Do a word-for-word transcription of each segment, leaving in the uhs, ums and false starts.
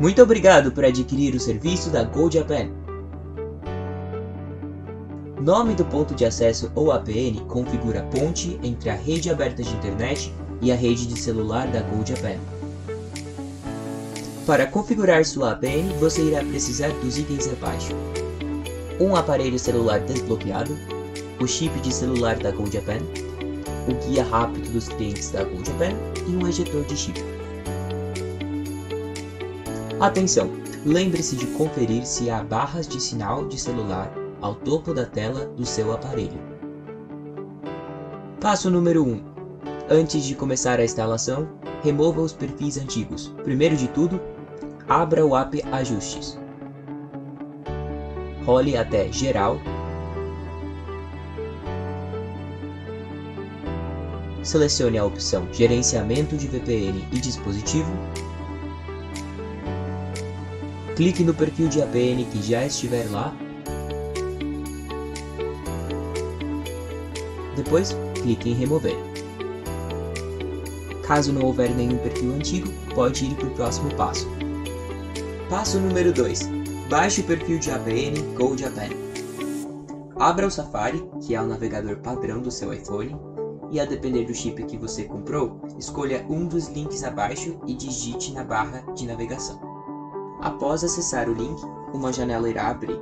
Muito obrigado por adquirir o serviço da Go Japan. Nome do ponto de acesso ou A P N configura a ponte entre a rede aberta de internet e a rede de celular da Go Japan. Para configurar sua A P N, você irá precisar dos itens abaixo: um aparelho celular desbloqueado, o chip de celular da Go Japan, o guia rápido dos clientes da Go Japan e um ejetor de chip. Atenção! Lembre-se de conferir se há barras de sinal de celular ao topo da tela do seu aparelho. Passo número um. Antes de começar a instalação, remova os perfis antigos. Primeiro de tudo, abra o app Ajustes. Role até Geral. Selecione a opção Gerenciamento de V P N e dispositivo. Clique no perfil de A P N que já estiver lá. Depois, clique em Remover. Caso não houver nenhum perfil antigo, pode ir para o próximo passo. Passo número dois. Baixe o perfil de A P N Go Japan. Abra o Safari, que é o navegador padrão do seu iPhone, e a depender do chip que você comprou, escolha um dos links abaixo e digite na barra de navegação. Após acessar o link, uma janela irá abrir.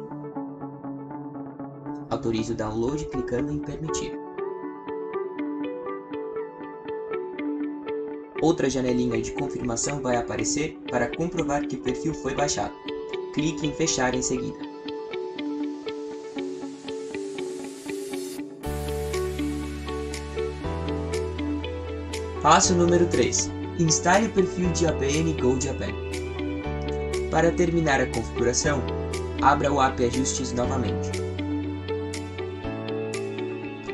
Autorize o download clicando em Permitir. Outra janelinha de confirmação vai aparecer para comprovar que o perfil foi baixado. Clique em Fechar em seguida. Passo número três. Instale o perfil de A P N Go Japan. Para terminar a configuração, abra o app Ajustes novamente.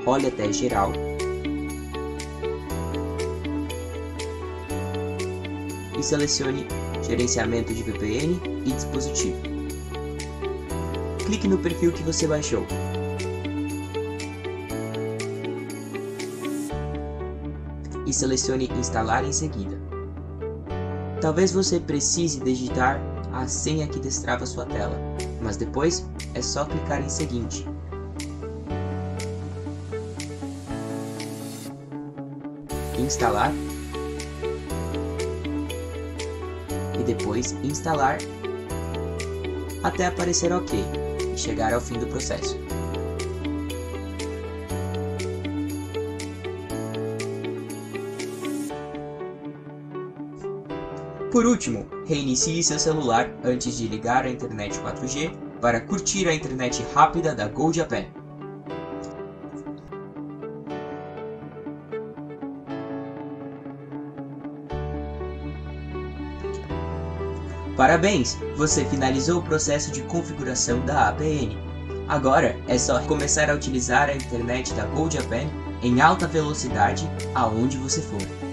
Role até Geral. E selecione Gerenciamento de V P N e dispositivo. Clique no perfil que você baixou. E selecione Instalar em seguida. Talvez você precise digitar a senha que destrava sua tela, mas depois é só clicar em Seguinte. Instalar e depois Instalar até aparecer OK e chegar ao fim do processo. Por último, reinicie seu celular antes de ligar a internet quatro G para curtir a internet rápida da Go Japan. Parabéns! Você finalizou o processo de configuração da A P N. Agora é só começar a utilizar a internet da Go Japan em alta velocidade aonde você for.